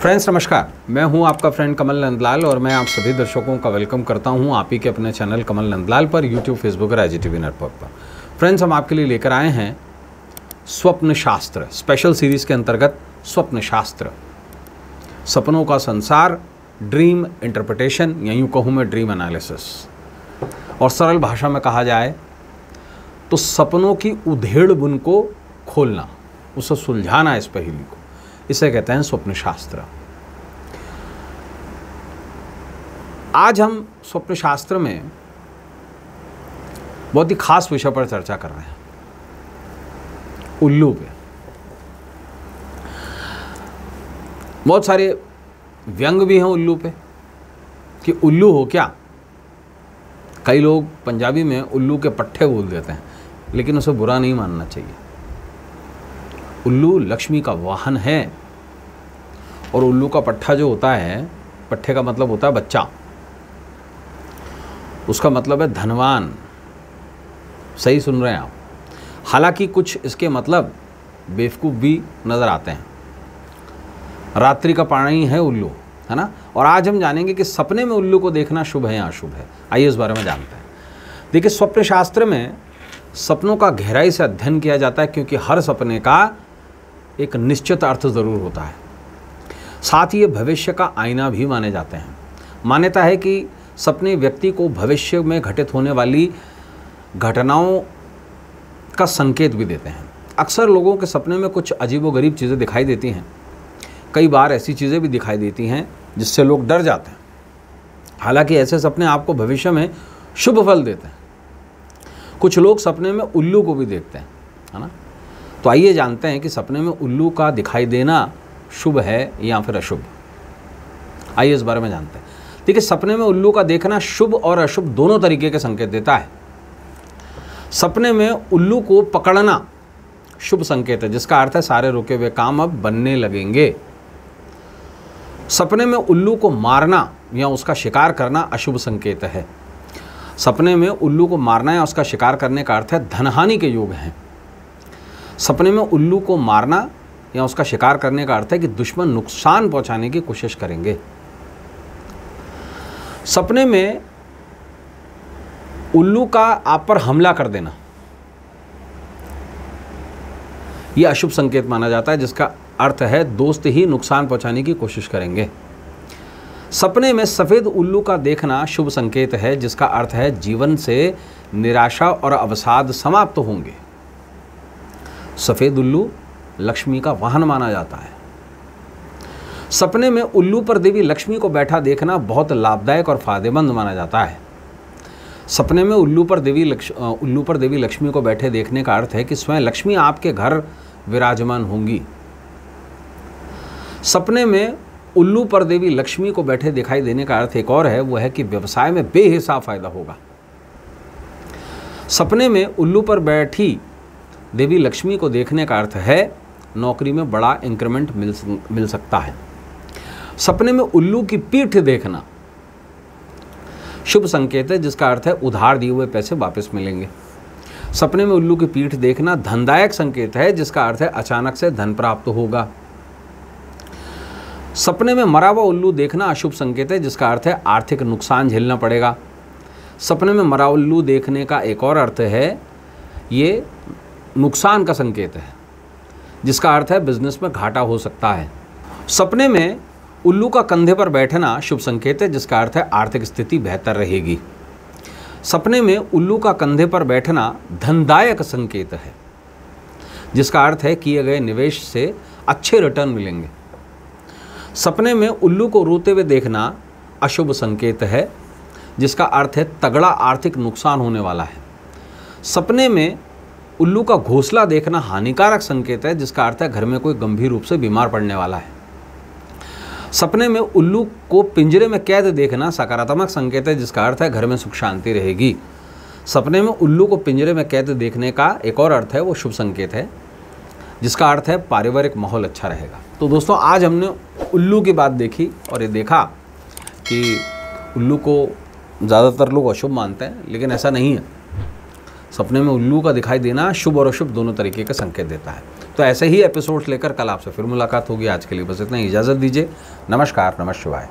Friends नमस्कार, मैं हूं आपका फ्रेंड कमल नंदलाल और मैं आप सभी दर्शकों का वेलकम करता हूं आप ही के अपने चैनल कमल नंदलाल पर, यूट्यूब, फेसबुक और आज टीवी नेटवर्क पर। फ्रेंड्स, हम आपके लिए लेकर आए हैं स्वप्न शास्त्र स्पेशल सीरीज के अंतर्गत स्वप्न शास्त्र, सपनों का संसार, ड्रीम इंटरप्रिटेशन या यूँ कहूँ मैं ड्रीम एनालिसिस। और सरल भाषा में कहा जाए तो सपनों की उधेड़ बुन को खोलना, उसे सुलझाना, इस पहेली को, इसे कहते हैं स्वप्न शास्त्र। आज हम स्वप्न शास्त्र में बहुत ही खास विषय पर चर्चा कर रहे हैं, उल्लू पे। बहुत सारे व्यंग भी हैं उल्लू पे कि उल्लू हो क्या। कई लोग पंजाबी में उल्लू के पट्ठे बोल देते हैं, लेकिन उसे बुरा नहीं मानना चाहिए। उल्लू लक्ष्मी का वाहन है और उल्लू का पट्ठा जो होता है, पट्ठे का मतलब होता है बच्चा, उसका मतलब है धनवान। सही सुन रहे हैं आप। हालांकि कुछ इसके मतलब बेवकूफ़ भी नज़र आते हैं। रात्रि का प्राणी है उल्लू, है ना। और आज हम जानेंगे कि सपने में उल्लू को देखना शुभ है या अशुभ है। आइए इस बारे में जानते हैं। देखिए, स्वप्न शास्त्र में सपनों का गहराई से अध्ययन किया जाता है, क्योंकि हर सपने का एक निश्चित अर्थ ज़रूर होता है। साथ ही ये भविष्य का आईना भी माने जाते हैं। मान्यता है कि सपने व्यक्ति को भविष्य में घटित होने वाली घटनाओं का संकेत भी देते हैं। अक्सर लोगों के सपने में कुछ अजीबोगरीब चीज़ें दिखाई देती हैं। कई बार ऐसी चीज़ें भी दिखाई देती हैं जिससे लोग डर जाते हैं। हालांकि ऐसे सपने आपको भविष्य में शुभ फल देते हैं। कुछ लोग सपने में उल्लू को भी देखते हैं, है ना। तो आइए जानते हैं कि सपने में उल्लू का दिखाई देना शुभ है या फिर अशुभ। आइए इस बारे में जानते हैं। देखिए, सपने में उल्लू का देखना शुभ और अशुभ दोनों तरीके के संकेत देता है। सपने में उल्लू को पकड़ना शुभ संकेत है, जिसका अर्थ है सारे रुके हुए काम अब बनने लगेंगे। सपने में उल्लू को मारना या उसका शिकार करना अशुभ संकेत है। सपने में उल्लू को मारना या उसका शिकार करने का अर्थ है धनहानि के योग हैं। सपने में उल्लू को मारना या उसका शिकार करने का अर्थ है कि दुश्मन नुकसान पहुंचाने की कोशिश करेंगे। सपने में उल्लू का आप पर हमला कर देना, यह अशुभ संकेत माना जाता है, जिसका अर्थ है दोस्त ही नुकसान पहुंचाने की कोशिश करेंगे। सपने में सफ़ेद उल्लू का देखना शुभ संकेत है, जिसका अर्थ है जीवन से निराशा और अवसाद समाप्त होंगे। सफ़ेद उल्लू लक्ष्मी का वाहन माना जाता है। सपने में उल्लू पर देवी लक्ष्मी को बैठा देखना बहुत लाभदायक और फायदेमंद माना जाता है। सपने में उल्लू पर देवी लक्ष्मी को बैठे देखने का अर्थ है कि स्वयं लक्ष्मी आपके घर विराजमान होंगी। सपने में उल्लू पर देवी लक्ष्मी को बैठे दिखाई देने का अर्थ एक और है, वह है कि व्यवसाय में बेहिसाब फायदा होगा। सपने में उल्लू पर बैठी देवी लक्ष्मी को देखने का अर्थ है नौकरी में बड़ा इंक्रीमेंट मिल सकता है। सपने में उल्लू की पीठ देखना शुभ संकेत है, जिसका अर्थ है उधार दिए हुए पैसे वापस मिलेंगे। सपने में उल्लू की पीठ देखना धनदायक संकेत है, जिसका अर्थ है अचानक से धन प्राप्त होगा। सपने में मरा हुआ उल्लू देखना अशुभ संकेत है, जिसका अर्थ है आर्थिक नुकसान झेलना पड़ेगा। सपने में मरा उल्लू देखने का एक और अर्थ है, ये नुकसान का संकेत है, जिसका अर्थ है बिजनेस में घाटा हो सकता है। सपने में उल्लू का कंधे पर बैठना शुभ संकेत है, जिसका अर्थ है आर्थिक स्थिति बेहतर रहेगी। सपने में उल्लू का कंधे पर बैठना धनदायक संकेत है, जिसका अर्थ है किए गए निवेश से अच्छे रिटर्न मिलेंगे। सपने में उल्लू को रोते हुए देखना अशुभ संकेत है, जिसका अर्थ है तगड़ा आर्थिक नुकसान होने वाला है। सपने में उल्लू का घोंसला देखना हानिकारक संकेत है, जिसका अर्थ है घर में कोई गंभीर रूप से बीमार पड़ने वाला है। सपने में उल्लू को पिंजरे में कैद देखना सकारात्मक संकेत है, जिसका अर्थ है घर में सुख शांति रहेगी। सपने में उल्लू को पिंजरे में कैद देखने का एक और अर्थ है, वो शुभ संकेत है, जिसका अर्थ है पारिवारिक माहौल अच्छा रहेगा। तो दोस्तों, आज हमने उल्लू की बात देखी और ये देखा कि उल्लू को ज़्यादातर लोग अशुभ मानते हैं, लेकिन ऐसा नहीं है। सपने में उल्लू का दिखाई देना शुभ और अशुभ दोनों तरीके का संकेत देता है। तो ऐसे ही एपिसोड्स लेकर कल आपसे फिर मुलाकात होगी। आज के लिए बस इतना ही, इजाज़त दीजिए। नमस्कार, नमः शिवाय।